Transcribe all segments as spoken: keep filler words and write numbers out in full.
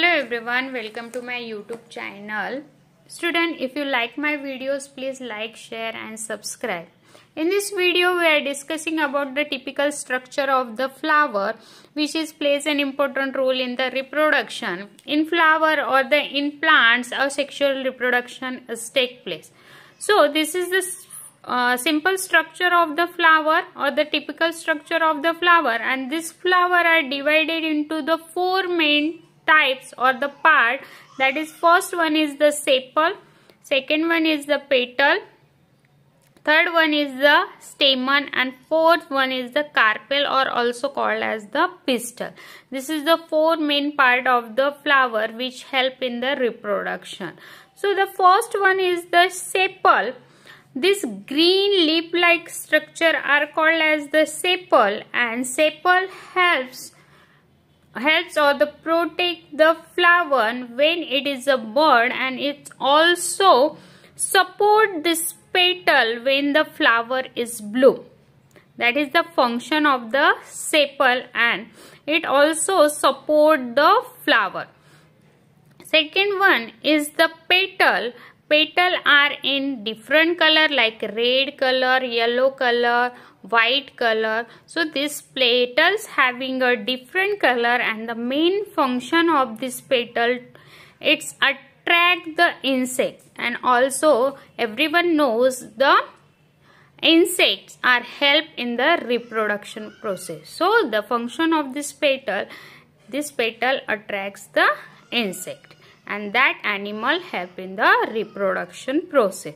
Hello everyone, welcome to my YouTube channel. Student, if you like my videos, please like, share and subscribe. In this video, we are discussing about the typical structure of the flower, which is plays an important role in the reproduction. In flower or the in plants, a sexual reproduction is take place. So this is the uh, simple structure of the flower or the typical structure of the flower, and this flower are divided into the four main types or the part, that is, first one is the sepal, second one is the petal, third one is the stamen, and fourth one is the carpel, or also called as the pistil. This is the four main part of the flower which help in the reproduction. So the first one is the sepal. This green leaf like structure are called as the sepal, and sepal helps helps or the protect the flower when it is a bud, and it also support this petal when the flower is blue. That is the function of the sepal, and it also support the flower. Second one is the petal. Petal are in different color like red color, yellow color, white color. So these petals having a different color, and the main function of this petal, it's attract the insect, and also everyone knows the insects are help in the reproduction process. So the function of this petal, this petal attracts the insect, and that animal help in the reproduction process.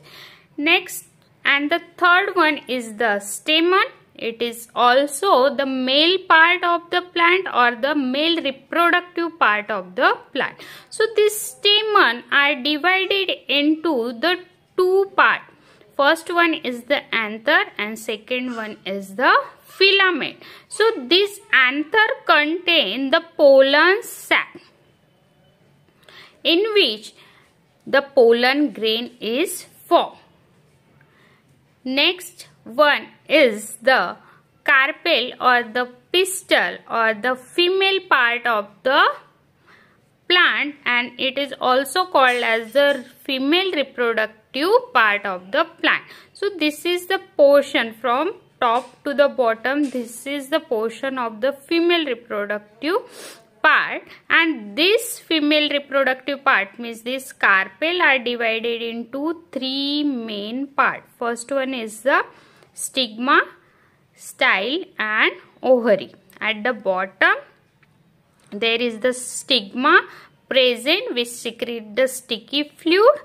Next, and the third one is the stamen. It is also the male part of the plant or the male reproductive part of the plant. So this stamen are divided into the two part. First one is the anther and second one is the filament. So this anther contain the pollen sac, in which the pollen grain is formed. Next one is the carpel or the pistil or the female part of the plant, and it is also called as the female reproductive part of the plant. So this is the portion from top to the bottom. This is the portion of the female reproductive part, and this female reproductive part means this carpel are divided into three main parts. First one is the stigma, style and ovary. At the bottom there is the stigma present which secrete the sticky fluid,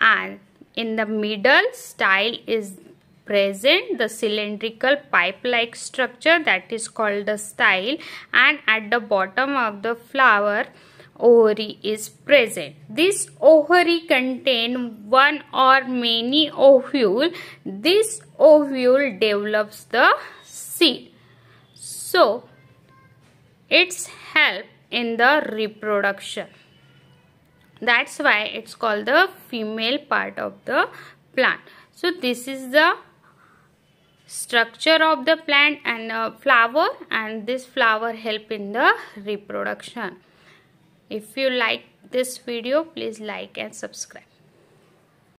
and in the middle style is present the cylindrical pipe like structure that is called the style, and at the bottom of the flower ovary is present. This ovary contain one or many ovule. This ovule develops the seed. So it's help in the reproduction. That's why it's called the female part of the plant. So this is the structure of the plant and uh, flower, and this flower help in the reproduction. If you like this video, please like and subscribe.